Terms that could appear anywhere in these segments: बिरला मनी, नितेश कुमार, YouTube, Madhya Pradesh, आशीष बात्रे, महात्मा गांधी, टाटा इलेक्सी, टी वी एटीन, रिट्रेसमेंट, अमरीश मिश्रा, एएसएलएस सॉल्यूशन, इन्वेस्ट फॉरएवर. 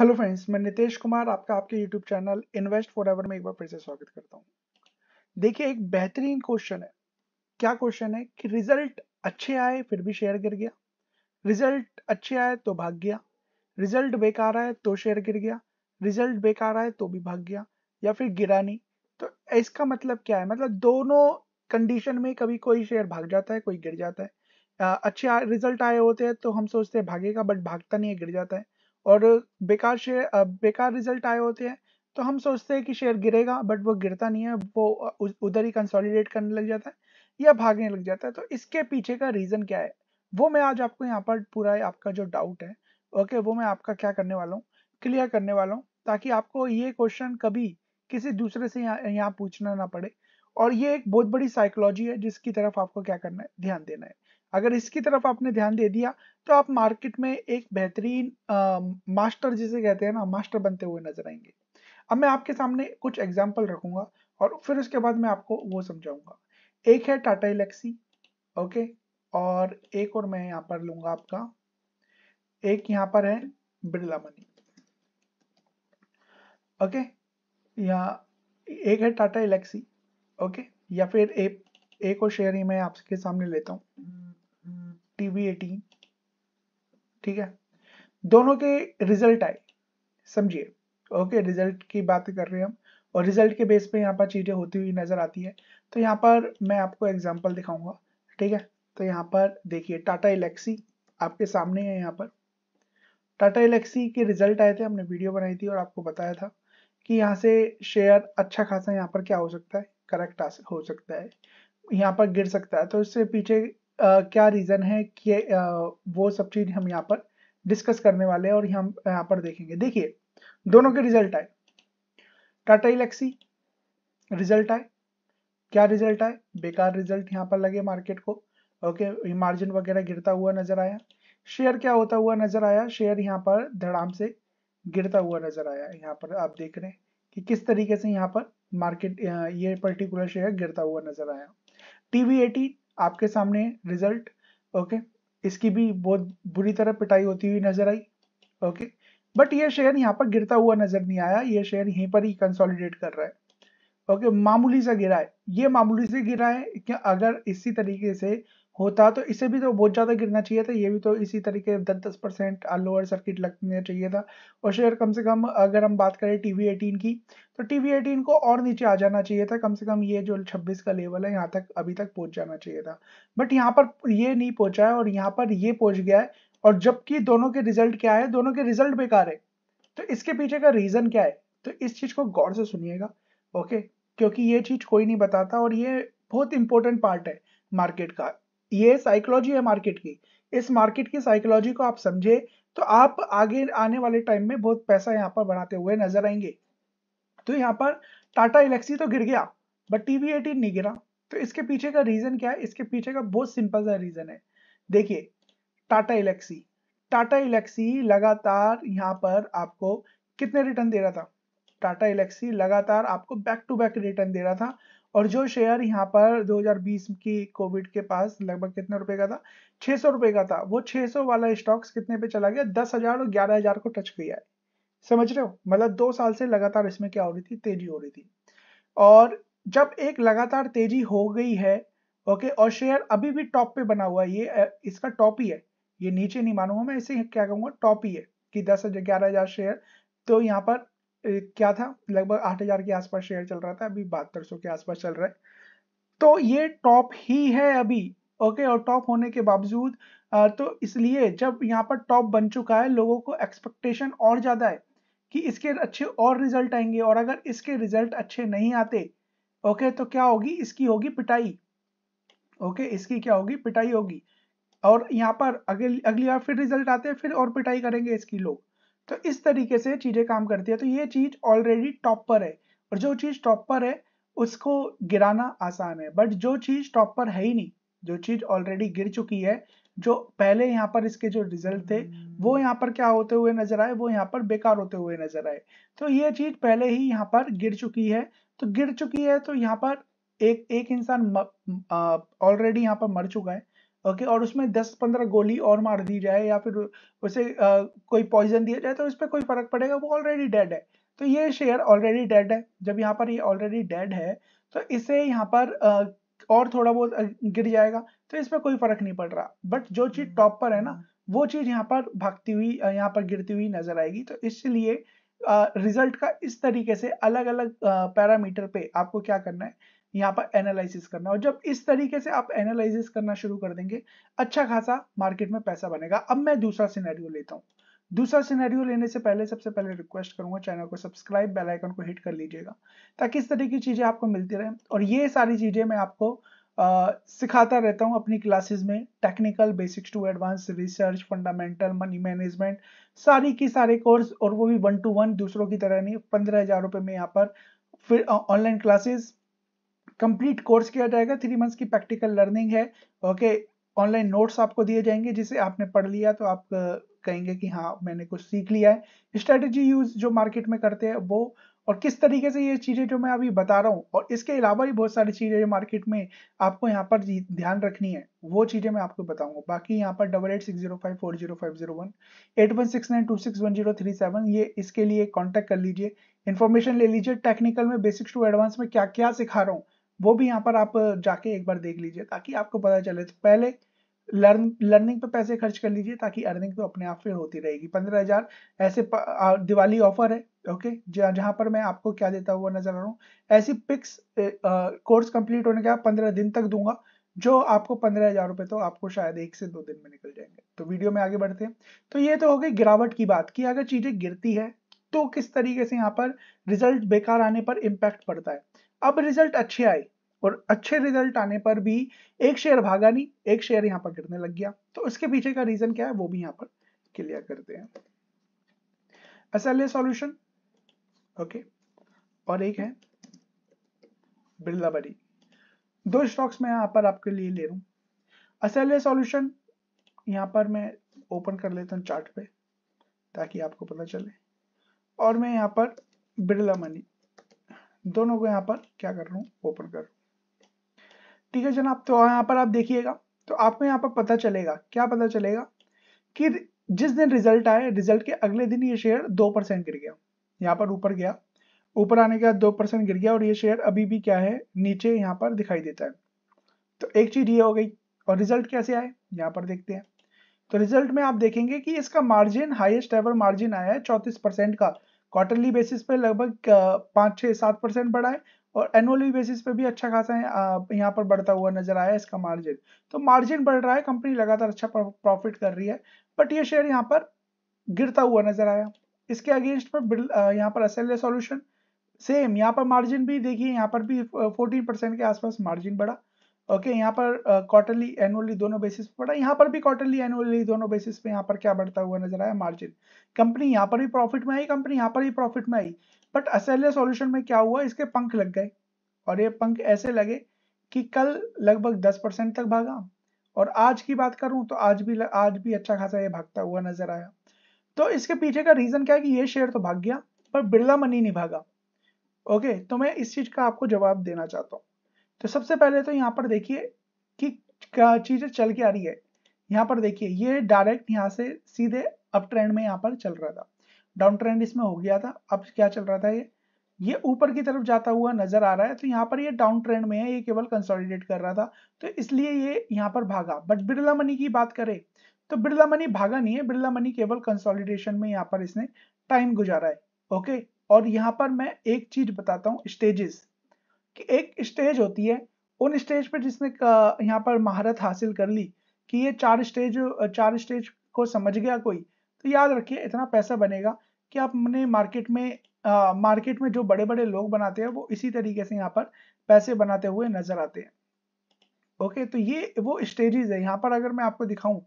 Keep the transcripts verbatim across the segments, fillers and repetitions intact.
Hello friends, मैं नितेश कुमार आपका आपके यूट्यूब चैनल इन्वेस्ट फॉरएवर में एक बार फिर से स्वागत करता हूं। देखिए, एक बेहतरीन क्वेश्चन है। क्या क्वेश्चन है कि रिजल्ट अच्छे आए फिर भी शेयर गिर गया, रिजल्ट अच्छे आए तो भाग गया, रिजल्ट बेकार आए तो शेयर गिर गया, रिजल्ट बेकार आए तो भी भाग गया या फिर गिरा नहीं। तो इसका मतलब क्या है? मतलब दोनों कंडीशन में कभी कोई शेयर भाग जाता है, कोई गिर जाता है। आ, अच्छे रिजल्ट आए होते हैं तो हम सोचते हैं भागेगा, बट भागता नहीं है, गिर जाता है। और बेकार शेयर बेकार रिजल्ट आए होते हैं तो हम सोचते हैं कि शेयर गिरेगा, बट वो गिरता नहीं है, वो उधर ही कंसोलिडेट करने लग जाता है या भागने लग जाता है। तो इसके पीछे का रीज़न क्या है वो मैं आज आपको यहाँ पर पूरा आपका जो डाउट है ओके वो मैं आपका क्या करने वाला हूँ, क्लियर करने वाला हूँ, ताकि आपको ये क्वेश्चन कभी किसी दूसरे से यहाँ यहाँ पूछना ना पड़े। और ये एक बहुत बड़ी साइकोलॉजी है जिसकी तरफ आपको क्या करना है, ध्यान देना है। अगर इसकी तरफ आपने ध्यान दे दिया तो आप मार्केट में एक बेहतरीन मास्टर, जिसे कहते हैं ना, मास्टर बनते हुए नजर आएंगे। अब मैं आपके सामने कुछ एग्जाम्पल रखूंगा और फिर उसके बाद मैं आपको वो समझाऊंगा। एक है टाटा इलेक्सी, ओके, और एक और मैं यहाँ पर लूंगा आपका, एक यहाँ पर है बिरला मनी, ओके। यहाँ एक है टाटा इलेक्सी, ओके, या फिर एक, एक और शेयर ही मैं आपके सामने लेता हूँ, टी वी एटीन, ठीक है। दोनों के रिजल्ट आए, समझिए, ओके, रिजल्ट की बात कर रहे हैं हम, और रिजल्ट के बेस पे यहाँ पर चीजें होती हुई नजर आती है। तो यहाँ पर मैं आपको एग्जांपल दिखाऊंगा, ठीक है। तो यहाँ पर देखिए, टाटा इलेक्सी आपके सामने है। यहाँ पर टाटा इलेक्सी के रिजल्ट आए थे, हमने वीडियो बनाई थी और आपको बताया था कि यहाँ से शेयर अच्छा खासा यहाँ पर क्या हो सकता है, करेक्ट हो सकता है, यहाँ पर गिर सकता है। तो इससे पीछे Uh, क्या रीजन है कि uh, वो सब चीज हम यहाँ पर डिस्कस करने वाले हैं और हम यहाँ पर देखेंगे। देखिए, दोनों के रिजल्ट आए, टाटा इलेक्सी रिजल्ट आए, क्या रिजल्ट आए, बेकार रिजल्ट यहाँ पर लगे मार्केट को, ओके, मार्जिन वगैरह गिरता हुआ नजर आया, शेयर क्या होता हुआ नजर आया, शेयर यहाँ पर धड़ाम से गिरता हुआ नजर आया। यहाँ पर आप देख रहे हैं कि किस तरीके से यहाँ पर मार्केट, ये पर्टिकुलर शेयर गिरता हुआ नजर आया। टी वी एटीन आपके सामने रिजल्ट, ओके, इसकी भी बहुत बुरी तरह पिटाई होती हुई नजर आई, ओके, बट ये शेयर यहाँ पर गिरता हुआ नजर नहीं आया, ये शेयर यहीं पर ही कंसोलिडेट कर रहा है, ओके, मामूली सा गिरा है, ये मामूली से गिरा है। कि अगर इसी तरीके से होता तो इसे भी तो बहुत ज्यादा गिरना चाहिए था, ये भी तो इसी तरीके दस दस परसेंट लोअर सर्किट लगना चाहिए था, और शेयर कम से कम, अगर हम बात करें टीवी एटीन की, तो टीवी एटीन को और नीचे आ जाना चाहिए था, कम से कम ये जो छब्बीस का लेवल है यहाँ तक अभी तक पहुंच जाना चाहिए था, बट यहाँ पर ये नहीं पहुंचा है और यहाँ पर ये पहुंच गया है। और जबकि दोनों के रिजल्ट क्या है, दोनों के रिजल्ट बेकार है। तो इसके पीछे का रीजन क्या है, तो इस चीज को गौर से सुनिएगा, ओके, क्योंकि ये चीज कोई नहीं बताता और ये बहुत इंपॉर्टेंट पार्ट है मार्केट का। ये साइकोलॉजी है मार्केट की, इस मार्केट की साइकोलॉजी को आप समझे तो आप आगे आने वाले टाइम में बहुत पैसा यहाँ पर बनाते हुए नजर आएंगे। तो यहाँ पर टाटा इलेक्सी तो गिर गया बट टीवी एटीन नहीं गिरा, तो इसके पीछे का रीजन क्या है? इसके पीछे का बहुत सिंपल सा रीजन है। देखिए, टाटा इलेक्सी टाटा इलेक्सी लगातार यहाँ पर आपको कितने रिटर्न दे रहा था, टाटा इलेक्सी लगातार आपको बैक टू बैक रिटर्न दे रहा था। और जो शेयर यहाँ पर दो हज़ार बीस की कोविड के पास लगभग कितने रुपए का था, छह सौ रुपए का था, वो छह सौ वाला स्टॉक्स कितने पे चला गया, दस हज़ार और ग्यारह हज़ार को टच किया है, समझ रहे हो। मतलब दो साल से लगातार इसमें क्या हो रही थी, तेजी हो रही थी। और जब एक लगातार तेजी हो गई है, ओके, और शेयर अभी भी टॉप पे बना हुआ है, ये इसका टॉप ही है, ये नीचे नहीं मानूंगा मैं, इसे क्या कहूंगा, टॉप ही है कि दस हजार ग्यारह हजार शेयर, तो यहाँ पर क्या था, लगभग आठ हज़ार के आसपास शेयर चल रहा था, अभी बहत्तर सौ के आसपास चल रहा है। तो ये टॉप ही है अभी, ओके, और टॉप होने के बावजूद, तो इसलिए जब यहाँ पर टॉप बन चुका है, लोगों को एक्सपेक्टेशन और ज्यादा है कि इसके अच्छे और रिजल्ट आएंगे, और अगर इसके रिजल्ट अच्छे नहीं आते, ओके, तो क्या होगी, इसकी होगी पिटाई, ओके, इसकी क्या होगी, पिटाई होगी। और यहाँ पर अगली अगली बार फिर रिजल्ट आते हैं, फिर और पिटाई करेंगे इसकी लोग। तो इस तरीके से चीजें काम करती है। तो ये चीज ऑलरेडी टॉप पर है, और जो चीज टॉप पर है उसको गिराना आसान है, बट जो चीज टॉप पर है ही नहीं, जो चीज ऑलरेडी गिर चुकी है, जो पहले यहाँ पर इसके जो रिजल्ट थे वो यहाँ पर क्या होते हुए नजर आए, वो यहाँ पर बेकार होते हुए नजर आए। तो ये चीज पहले ही यहाँ पर गिर चुकी है, तो गिर चुकी है तो यहाँ पर एक एक इंसान ऑलरेडी यहाँ पर मर चुका है, ओके, और उसमें दस पंद्रह गोली और मार दी जाए या फिर उसे आ, कोई पॉइजन दिया जाए तो उस पर कोई फर्क पड़ेगा, वो ऑलरेडी डेड है। तो ये शेयर ऑलरेडी डेड है, जब यहाँ पर ये ऑलरेडी डेड है तो इसे यहाँ पर आ, और थोड़ा बहुत गिर जाएगा तो इस पर कोई फर्क नहीं पड़ रहा। बट जो चीज टॉप पर है ना वो चीज यहाँ पर भागती हुई, यहाँ पर गिरती हुई नजर आएगी। तो इसलिए रिजल्ट का इस तरीके से अलग अलग पैरामीटर पे आपको क्या करना है, यहाँ पर एनालिसिस करना। और जब इस तरीके से आप एनालिसिस करना शुरू कर देंगे, अच्छा खासा मार्केट में पैसा बनेगा। अब मैं दूसरा सिनेरियो लेता हूँ। दूसरा सिनेरियो लेने से पहले सबसे पहले रिक्वेस्ट करूंगा चैनल को सब्सक्राइब, बेल आइकन को हिट कर लीजिएगा ताकि इस तरह की चीजें आपको मिलती रहे। और ये सारी चीजें मैं आपको Uh, सिखाता रहता हूं अपनी क्लासेस में, technical basics to advance, research, fundamental, money management, सारी की सारे कोर्स, और वो भी वन टू वन, दूसरों की तरह नहीं। पंद्रह हजार रुपये में यहाँ पर फिर ऑनलाइन क्लासेस कंप्लीट कोर्स किया जाएगा। थ्री मंथ्स की प्रैक्टिकल लर्निंग है, ओके। ऑनलाइन नोट्स आपको दिए जाएंगे जिसे आपने पढ़ लिया तो आप कहेंगे कि हाँ मैंने कुछ सीख लिया है। स्ट्रेटेजी यूज जो मार्केट में करते हैं वो, और किस तरीके से ये चीजें जो मैं अभी बता रहा हूँ, और इसके अलावा भी बहुत सारी चीजें मार्केट में आपको यहाँ पर ध्यान रखनी है वो चीजें मैं आपको बताऊंगा। बाकी यहाँ पर double eight six zero five four zero five zero one eight one six nine two six one zero three seven ये इसके लिए कॉन्टेक्ट कर लीजिए, इन्फॉर्मेशन ले लीजिए। टेक्निकल में बेसिक्स टू एडवांस में क्या क्या सिखा रहा हूँ वो भी यहाँ पर आप जाके एक बार देख लीजिए ताकि आपको पता चले। तो पहले लर्न लर्निंग पे पैसे खर्च कर लीजिए ताकि अर्निंग तो अपने आप फिर होती रहेगी। पंद्रह हजार ऐसे दिवाली ऑफर है, ओके, जहां पर मैं आपको क्या देता हुआ नजर आ रहा हूँ। ऐसी पिक्स कोर्स कंप्लीट होने के बाद पंद्रह दिन तक दूंगा, जो आपको पंद्रह हजार रुपए तो आपको शायद एक से दो दिन में निकल जाएंगे। तो वीडियो में आगे बढ़ते हैं। तो ये तो हो गई गिरावट की बात की, अगर चीजें गिरती है तो किस तरीके से यहाँ पर रिजल्ट बेकार आने पर इम्पैक्ट पड़ता है। अब रिजल्ट अच्छे आए और अच्छे रिजल्ट आने पर भी एक शेयर भागा नहीं, एक शेयर यहाँ पर गिरने लग गया। तो उसके पीछे का रीजन क्या है वो भी यहाँ पर क्लियर करते हैं। एएसएलएस सॉल्यूशन, ओके, और एक है बिरला मनी, दो स्टॉक्स मैं यहाँ पर आपके लिए ले रहा हूँ। एएसएलएस सॉल्यूशन यहाँ पर मैं ओपन कर लेता हूँ चार्ट पे ताकि आपको पता चले, और मैं यहाँ पर बिरला मनी, दोनों को यहाँ पर क्या कर रहा हूँ, ओपन कर रहा हूँ। ठीक है जनाब, तो यहाँ पर आप देखिएगा तो आपको यहाँ पर पता चलेगा, क्या पता चलेगा कि जिस दिन रिजल्ट आए, रिजल्ट के अगले दिन ये शेयर दो परसेंट गिर गया, यहाँ पर ऊपर गया, ऊपर आने के बाद दो परसेंट गिर गया और ये शेयर अभी भी क्या है, नीचे यहाँ पर दिखाई देता है। तो एक चीज ये हो गई। और रिजल्ट कैसे आए यहाँ पर देखते हैं। तो रिजल्ट में आप देखेंगे कि इसका मार्जिन, हाइएस्ट एवर मार्जिन आया है चौंतीस परसेंट का, क्वार्टरली बेसिस पे लगभग पाँच छः सात परसेंट बढ़ा है, और एनुअली बेसिस पे भी अच्छा खासा है यहाँ पर बढ़ता हुआ नजर आया इसका मार्जिन। तो मार्जिन बढ़ रहा है, कंपनी लगातार अच्छा प्रॉफिट कर रही है, बट ये शेयर यहाँ पर गिरता हुआ नजर आया। इसके अगेंस्ट में यहाँ पर एएसएलएस सॉल्यूशन सेम, यहाँ पर मार्जिन भी देखिए, यहाँ पर भी फोर्टीन परसेंट के आसपास मार्जिन बढ़ा, ओके। यहाँ पर क्वार्टरली एनुअली दोनों बेसिस पे बढ़ा, यहाँ पर भी क्वार्टरली एनुअली दोनों बेसिस पे यहाँ पर क्या बढ़ता हुआ नजर आया, मार्जिन। कंपनी यहाँ पर भी प्रॉफिट में आई, कंपनी यहाँ पर भी प्रॉफिट में आई, बट एएसएलएस सॉल्यूशन में क्या हुआ, इसके पंख लग गए, और ये पंख ऐसे लगे कि कल लगभग दस परसेंट तक भागा, और आज की बात करूं तो आज भी आज भी अच्छा खासा ये भागता हुआ नजर आया। तो इसके पीछे का रीजन क्या है कि ये शेयर तो भाग गया पर बिरला मनी नहीं भागा, ओके। तो मैं इस चीज का आपको जवाब देना चाहता हूँ। तो सबसे पहले तो यहाँ पर देखिए कि चीजें चल के आ रही है। यहाँ पर देखिए ये डायरेक्ट यहाँ से सीधे अप ट्रेंड में यहाँ पर चल रहा था, डाउन ट्रेंड इसमें हो गया था। अब क्या चल रहा था, ये ये ऊपर की तरफ जाता हुआ नजर आ रहा है। तो यहाँ पर ये डाउन ट्रेंड में है, ये केवल कंसोलिडेट कर रहा था, तो इसलिए ये यहाँ पर भागा। बट बिरला मनी की बात करें तो बिरला मनी भागा नहीं है, बिरला मनी केवल कंसोलिडेशन में यहाँ पर इसने टाइम गुजारा है, ओके। और यहाँ पर मैं एक चीज बताता हूँ, स्टेजेस, कि एक स्टेज होती है, उन स्टेज पर जिसने यहाँ पर महारत हासिल कर ली कि ये चार स्टेज चार स्टेज को समझ गया कोई, तो याद रखिए इतना पैसा बनेगा कि आप अपने मार्केट में आ, मार्केट में जो बड़े बड़े लोग बनाते हैं वो इसी तरीके से यहाँ पर पैसे बनाते हुए नजर आते हैं, ओके। तो ये वो स्टेजेस है। यहाँ पर अगर मैं आपको दिखाऊं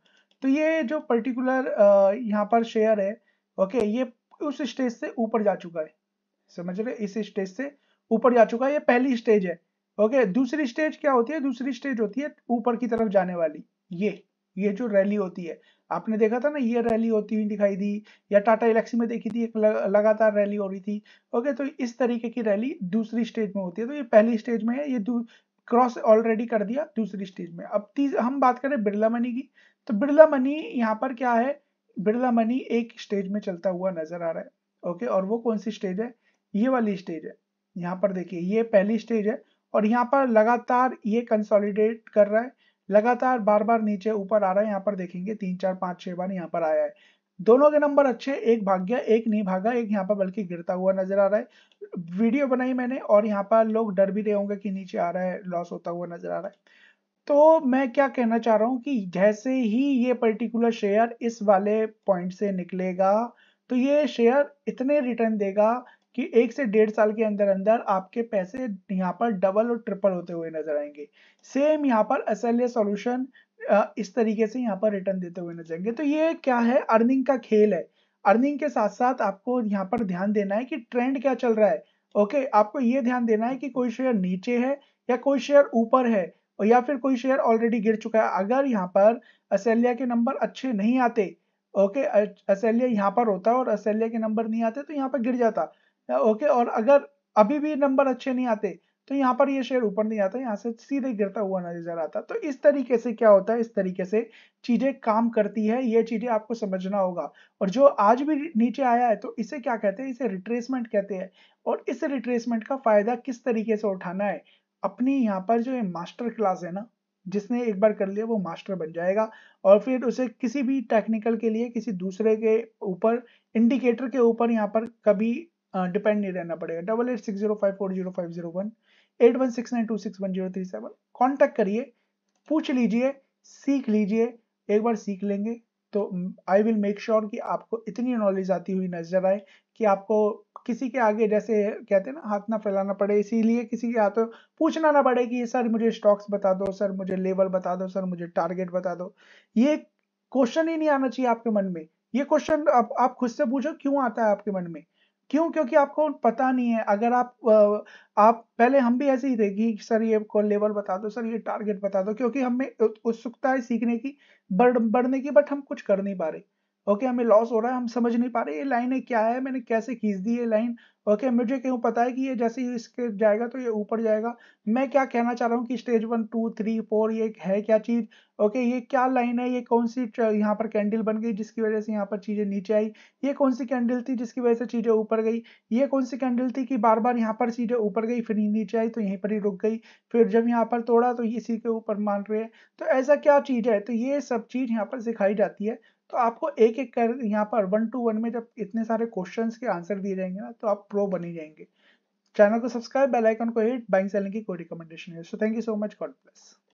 तो ये जो पर्टिकुलर आ, यहाँ पर शेयर है, ओके, ये उस स्टेज से ऊपर जा चुका है, समझ रहे, इस स्टेज से ऊपर जा चुका है, ये पहली स्टेज है, ओके। दूसरी स्टेज क्या होती है, दूसरी स्टेज होती है ऊपर की तरफ जाने वाली, ये ये जो रैली होती है, आपने देखा था ना, ये रैली होती हुई दिखाई दी, या टाटा इलेक्सी में देखी थी, एक लगातार रैली हो रही थी, ओके। तो इस तरीके की रैली दूसरी स्टेज में होती है, तो ये पहली स्टेज में है, ये क्रॉस ऑलरेडी कर दिया दूसरी स्टेज में। अब तीस हम बात करें बिरला मनी की, तो बिरला मनी यहाँ पर क्या है, बिरला मनी एक स्टेज में चलता हुआ नजर आ रहा है ओके, और वो कौन सी स्टेज है, ये वाली स्टेज है। यहाँ पर देखिए ये पहली स्टेज है और यहाँ पर लगातार ये कंसोलिडेट कर रहा है, लगातार बार बार नीचे ऊपर आ रहा है। यहाँ पर देखेंगे तीन चार पाँच छः बार यहाँ पर आया है, दोनों के नंबर अच्छे, एक भाग गया एक नहीं भागा, एक यहाँ पर बल्कि गिरता हुआ नजर आ रहा है। वीडियो बनाई मैंने और यहाँ पर लोग डर भी रहे होंगे कि नीचे आ रहा है, लॉस होता हुआ नजर आ रहा है। तो मैं क्या कहना चाह रहा हूँ कि जैसे ही ये पर्टिकुलर शेयर इस वाले पॉइंट से निकलेगा तो ये शेयर इतने रिटर्न देगा कि एक से डेढ़ साल के अंदर अंदर आपके पैसे यहाँ पर डबल और ट्रिपल होते हुए नजर आएंगे। सेम यहाँ पर एएसएलएस सॉल्यूशन इस तरीके से यहाँ पर रिटर्न देते हुए नजर आएंगे। तो ये क्या है, अर्निंग का खेल है। अर्निंग के साथ साथ आपको यहाँ पर ध्यान देना है कि ट्रेंड क्या चल रहा है ओके। आपको ये ध्यान देना है कि कोई शेयर नीचे है या कोई शेयर ऊपर है या फिर कोई शेयर ऑलरेडी गिर चुका है। अगर यहाँ पर एएसएलएस के नंबर अच्छे नहीं आते ओके, एएसएलएस यहाँ पर होता और एएसएलएस के नंबर नहीं आते तो यहाँ पर गिर जाता ओके। और अगर अभी भी नंबर अच्छे नहीं आते तो यहाँ पर ये शेयर ऊपर नहीं आता, यहाँ से सीधे गिरता हुआ नजर आता। तो इस तरीके से क्या होता है, इस तरीके से चीजें काम करती है, ये चीजें आपको समझना होगा। और जो आज भी नीचे आया है तो इसे क्या कहते हैं, इसे रिट्रेसमेंट कहते हैं। और इस रिट्रेसमेंट का फायदा किस तरीके से उठाना है, अपनी यहाँ पर जो मास्टर क्लास है ना, जिसने एक बार कर लिया वो मास्टर बन जाएगा और फिर उसे किसी भी टेक्निकल के लिए किसी दूसरे के ऊपर, इंडिकेटर के ऊपर यहाँ पर कभी डिपेंड नहीं रहना पड़ेगा। Double eight six zero five four zero five zero one eight one six nine two six one zero three seven contact करिए, पूछ लीजिए, सीख लीजिए। एक बार सीख लेंगे तो आई विल मेक श्योर कि आपको इतनी नॉलेज आती हुई नजर आए कि आपको किसी के आगे, जैसे कहते हैं ना, हाथ ना फैलाना पड़े। इसीलिए किसी के हाथों पूछना ना पड़े कि सर मुझे स्टॉक्स बता दो, सर मुझे लेवल बता दो, सर मुझे टारगेट बता दो। ये क्वेश्चन ही नहीं आना चाहिए आपके मन में। ये क्वेश्चन आप, आप खुद से पूछो क्यों आता है आपके मन में, क्यों? क्योंकि आपको पता नहीं है। अगर आप आप पहले हम भी ऐसे ही थे कि सर ये को लेवल बता दो, सर ये टारगेट बता दो, क्योंकि हमें उत्सुकता है सीखने की, बढ़ बढ़ने की, बट हम कुछ कर नहीं पा रहे ओके। हमें लॉस हो रहा है, हम समझ नहीं पा रहे ये लाइनें क्या है, मैंने कैसे खींच दी ये लाइन ओके। मुझे क्यों पता है कि ये जैसे ही इसके जाएगा तो ये ऊपर जाएगा। मैं क्या कहना चाह रहा हूँ कि stage one two three four ये है क्या चीज ओके, ये क्या लाइन है, ये कौन सी यहाँ पर कैंडल बन गई जिसकी वजह से यहाँ पर चीजें नीचे आई, ये कौन सी कैंडल थी जिसकी वजह से चीजें ऊपर गई, ये कौन सी कैंडल थी कि बार बार यहाँ पर चीजें ऊपर गई फिर नीचे आई तो यहीं पर ही रुक गई, फिर जब यहाँ पर तोड़ा तो इसी के ऊपर मान रहे हैं, तो ऐसा क्या चीज है। तो ये सब चीज यहाँ पर सिखाई जाती है। तो आपको एक एक कर यहाँ पर वन टू वन में जब इतने सारे क्वेश्चंस के आंसर दिए जाएंगे ना तो आप प्रो बन ही जाएंगे। चैनल को सब्सक्राइब, बेल आइकन को हिट, बाइंग सेलिंग की कोई रिकमेंडेशन है। So thank you so much, God bless.